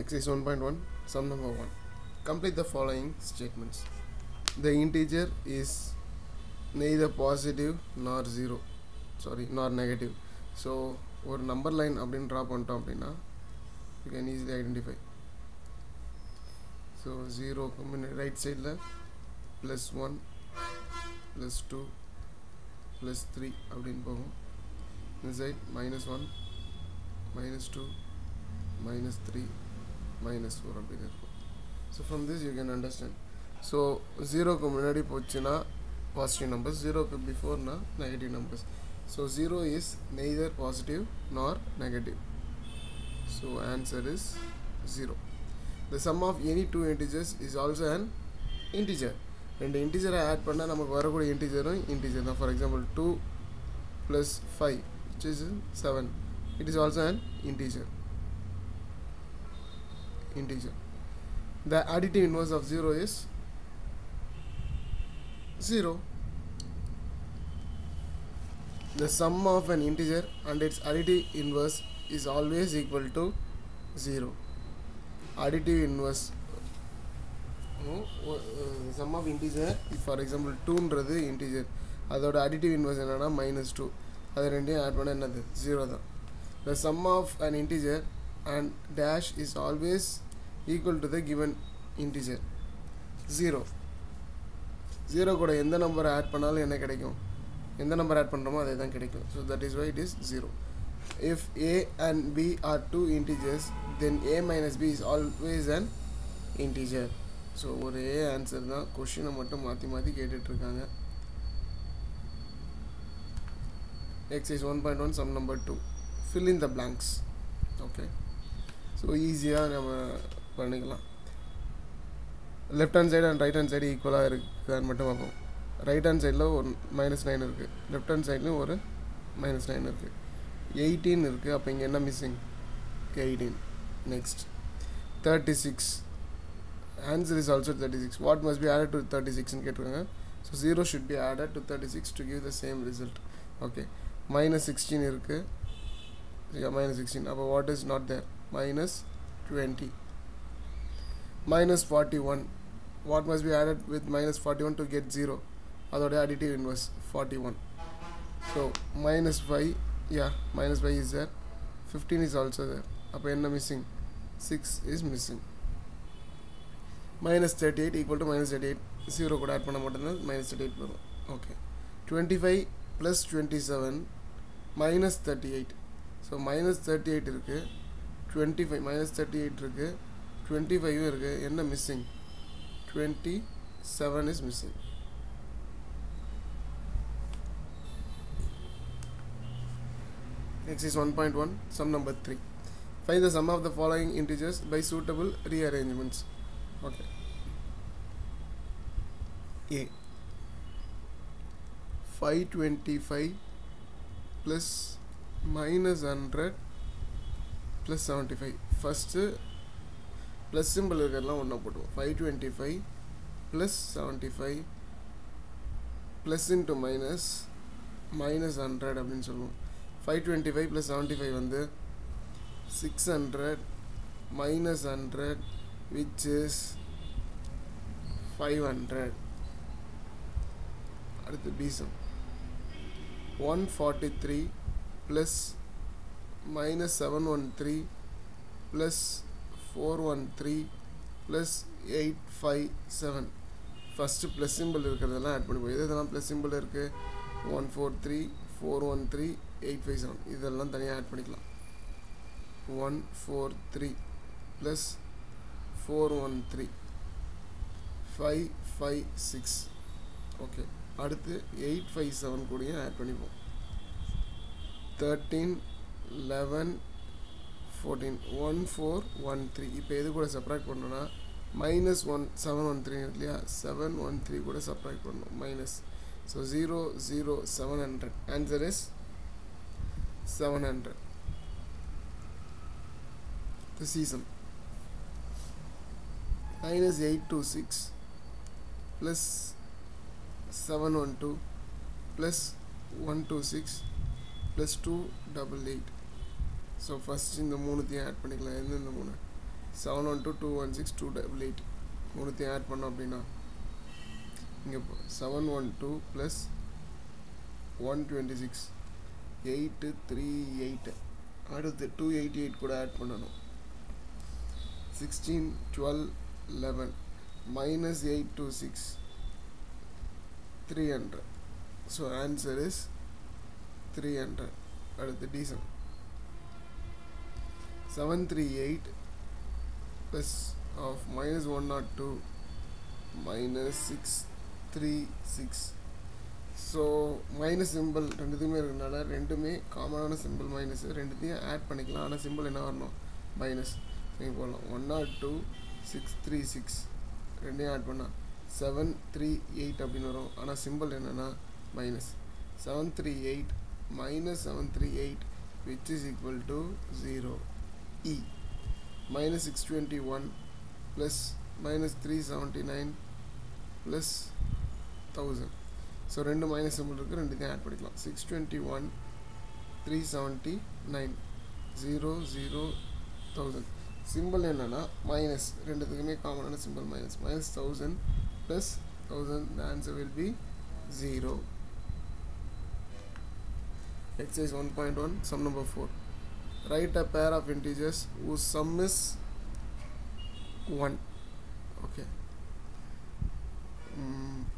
Exercise 1.1 Sum number 1. Complete the following statements. The integer is neither positive nor zero. Sorry, nor negative. So, our number line abdin drop on top, you can easily identify. So, 0 right side left, plus 1, plus 2, plus 3 abdin pogum. This side minus 1, minus 2, minus 3, minus 4 abdin irukum. So from this you can understand. So 0 community pochina positive numbers, 0 before na negative numbers. So 0 is neither positive nor negative. So answer is 0. The sum of any two integers is also an integer. And the integer add panna namak varakoda integer na, for example 2 plus 5 which is 7. It is also an integer. The additive inverse of 0 is 0. The sum of an integer and its additive inverse is always equal to 0. Additive inverse, sum of integer, for example 2 integer, adoda additive inverse enna minus 2, adu rendu add panna enadhu 0 da. The sum of an integer and dash is always equal to the given integer 0 kuda endha number add pannalum enna kedaikum, endha number add pandroma adha dhan kedaikum. So that is why it is 0. If a and b are two integers, then a minus b is always an integer. So or a answer da question mattum mathi mathi ketirukanga. Exercise 1.1 sum number 2. Fill in the blanks. Okay, so easier பண்ணிக்கலாம். Left hand side and right hand side equal-ஆ இருக்குன்னு மட்டும் பார்ப்போம். Right hand sideல ஒரு -9 இருக்கு. Left hand sideலயும் ஒரு -9 இருக்கு. 18 இருக்கு. அப்ப இங்க என்ன missing? 18. Next. 36. Answer is also 36. What must be added to 36 ன்னு கேட்றாங்க. So 0 should be added to 36 to give the same result. Okay. -16 இருக்கு. Yeah, -16. அப்ப what is not there? -20. -41. What must be added with -41 to get 0? Other additive inverse 41. So -5, yeah, -5 is there. 15 is also there. Appenna missing. 6 is missing. -38 equal to -38. 0 could add panna mattum -38. Okay. 25 plus 27 -38. So -38 irukku. 25 -38 irukku. 25 is missing. 27 is missing. Next is 1.1 sum number 3. Find the sum of the following integers by suitable rearrangements. Okay. A. 525 plus -100 plus 75. First plus symbol irukadla onna potuvom. 525 plus 75 plus into -100 appdin solluvom. 525 plus 75 vandu 600 -100 which is 500. Adutha b sum. 143 plus -713 plus 413 plus 857. First plus symbol irukadala add panni poidu idala plus symbol irukku. 143 413 857 idella thaniya add panikalam. 143 plus 413 556. okay, aduthu 857 kudiya add panivom. 13 11 14 1413. If you could subtract -1713, 713 could subtract minus. So 0 0 700. Answer is 700. The season. -826 plus 712 plus 126 plus 288. So first in the moon add pannikalam. 712 216 288 மூணுத்தையும் add பண்ணோம் அப்படினா இங்க 712 126 838 அடுத்து 288 கூட add பண்ணனும் 16 12 11 -826 300 so answer is 300 அடுத்து D sum 738 plus of -102 -636 so minus symbol ரெண்டுதுமே இருக்குனால ரெண்டுமே காமனான symbol minus ரெண்டுதையும் add பண்ணிக்கலாம் ஆனா symbol என்ன வரணும் minus நீங்க போலாம் 102 636 ரெண்டையும் add பண்ணா 738 அப்படின வரும் ஆனா symbol என்னன்னா minus 738 -738 which is equal to 0 e -621 plus -379 plus 1000 so rendu minus symbol irukku rendu add padikalam 621 379 00 1000 symbol enna na minus rendukume common ana symbol minus -1000 plus 1000 the answer will be 0 exercise 1.1 sum number 4 write a pair of integers whose sum is 1 okay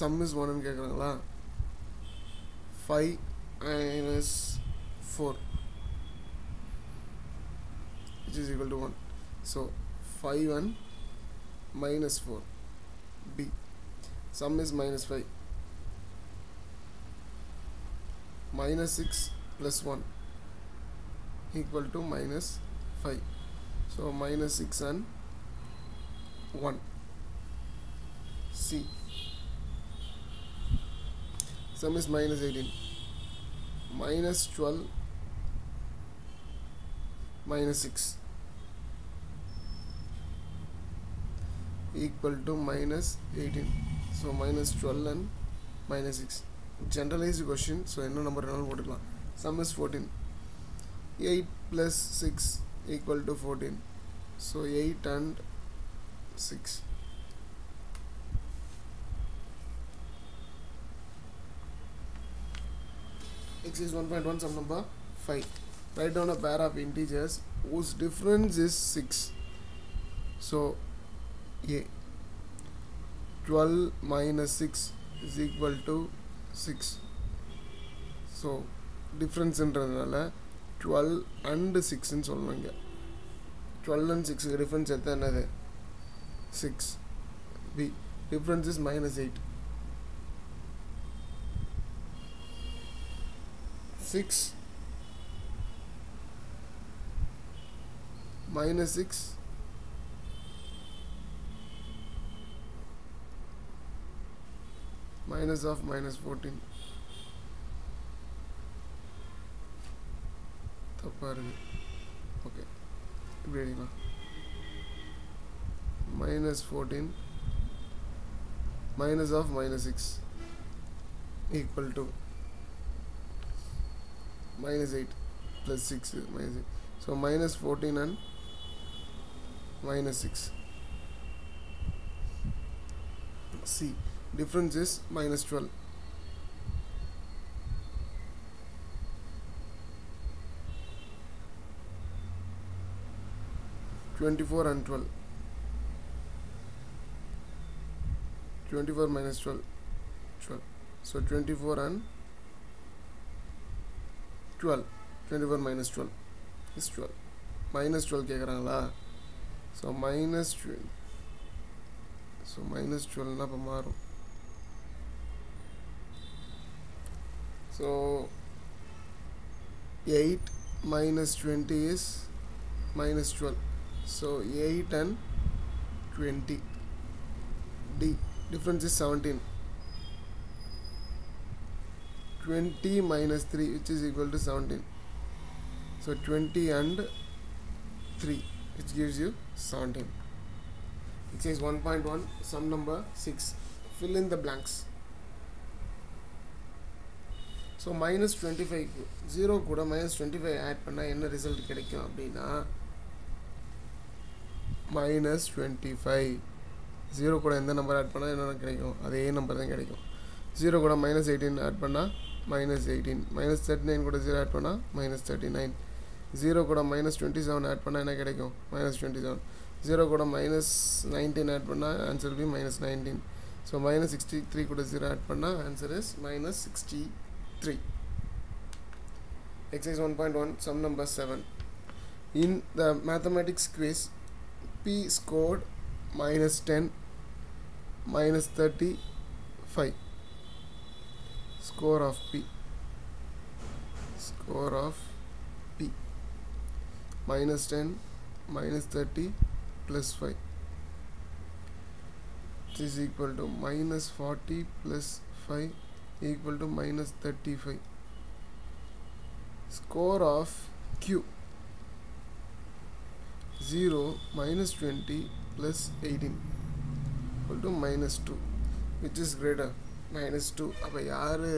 sum is 1 nu kekrangala 5 minus 4 which is equal to 1 so 5 minus 4 b sum is -5 -6 plus 1 equal to -5 so -6 and 1 c sum is -18 -12 -6 equal to -18 so -12 and -6 generalized question so no number sum is 14 8 plus 6 equal to 14 so 8 and 6 exercise 1.1 sum number 5 write down a pair of integers whose difference is 6 so a 12 minus 6 is equal to 6 so difference in 12 and 6 in solvanga 12 and 6 difference at another 6 b difference is -8 6 -6 minus of -14 okay grading -14 minus of -6 equal to -8 plus 6 -8 so -14 and -6 c difference is -12 24 and 12 24 minus 12 12 so 24 and 12 24 minus 12 is 12 -12 kekrangala so -12 so -12 na pamaru so 8 minus 20 is -12 so 8 and 20 d difference is 17 20 minus 3 which is equal to 17 so 20 and 3 which gives you 17 it says 1.1 sum number 6 fill in the blanks so -25 0 kuda -25 add panna enna result kedaikkum appadina minus 25. 0 Koda Inder number add पना इन्होंने करेंगे अधे ये number देंगे करेंगे. 0 कोड़ा minus 18 add पना minus 18. Minus 39 कोड़ा 0 add पना minus 39. 0 कोड़ा minus 27 add पना इन्हें करेंगे minus 27. 0 कोड़ा minus 19 add पना answer भी minus 19. So minus 63 कोड़ा 0 add पना answer is minus 63. Exercise 1.1 sum number 7. In the mathematics quiz, P scored minus 10, minus 35. Score of P. Score of P. Minus 10, minus 30, plus 5. This is equal to minus 40 plus 5 equal to minus 35. Score of Q. 0 minus 20 plus 18 equal to minus 2, which is greater minus 2. அப்ப யாரு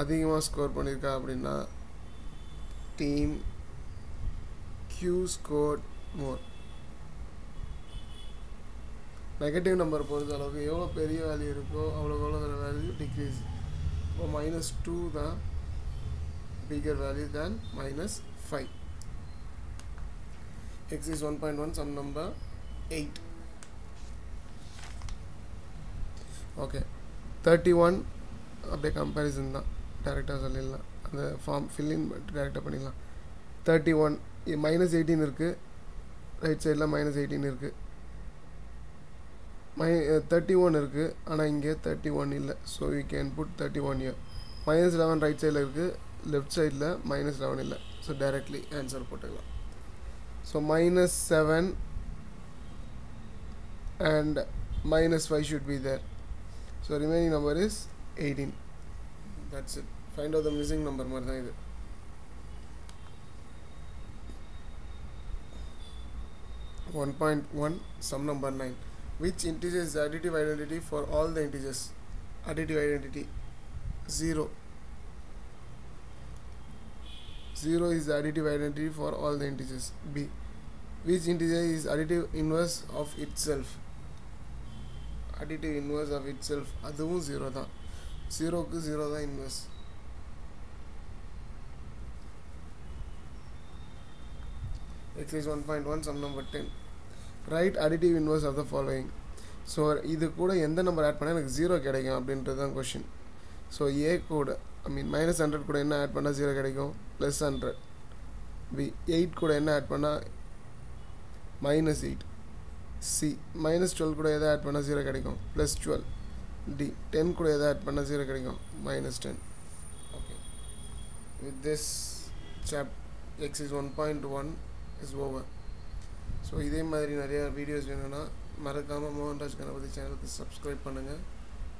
அதிகமா score பண்ணிருக்கா அப்படினா team Q scored more. Negative number பொறுத்த அளவுக்கு எவ்வளவு பெரிய value இருக்கோ அவ்வளவு வேல்யூ டிக்ரீஸ். அப்ப minus 2 தான் bigger value than minus 5. Exercise 1.1 sum number 8. Okay, 31 abbe comparison da director solla the form fill in correct pannidala. 31 minus 18 irukku, right side la minus 18 irukku, 31 irukku ana inge 31 illa, so we can put 31 here. minus 11 right side la irukku, left side la minus 11 illa, so directly answer potukalam. So minus 7 and minus 5 should be there. So remaining number is 18. That's it. Find out the missing number. Either 1.1 sum number 9. Which integer is the additive identity for all the integers? Additive identity. 0 is the additive identity for all the integers. B. Which integer is additive inverse of itself? Additive inverse of itself. Adhu 0 tha. 0 ku 0 tha inverse. Exercise 1.1 sum number 10. Write additive inverse of the following. So idu kuda endha number add panna enak 0 kedaikum abindradha question. So A kuda, I mean minus 100 kuda enna add panna 0 kedaikum, plus 100. B. 8 could add panna minus 8. C. minus 12 could add panna 0 kadaikum, plus 12. D. 10 could add panna 0 kadaikum, minus 10. Okay, with this chapter exercise 1.1 is over. So idhe madri nariya videos venuna marakama Mohanraj Ganapathy channel ku subscribe pannunga,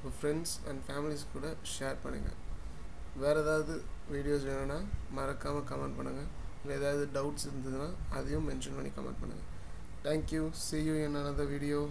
your friends and families kuda share pannunga. வேறு ஏதாவது videos வேணும்னா மறக்காமல் comment பண்ணுங்கள். இல்லை ஏதாவது doubts இருந்ததுன்னா அதையும் mention பண்ணி கமெண்ட் பண்ணுங்கள். Thank you. See you in another video.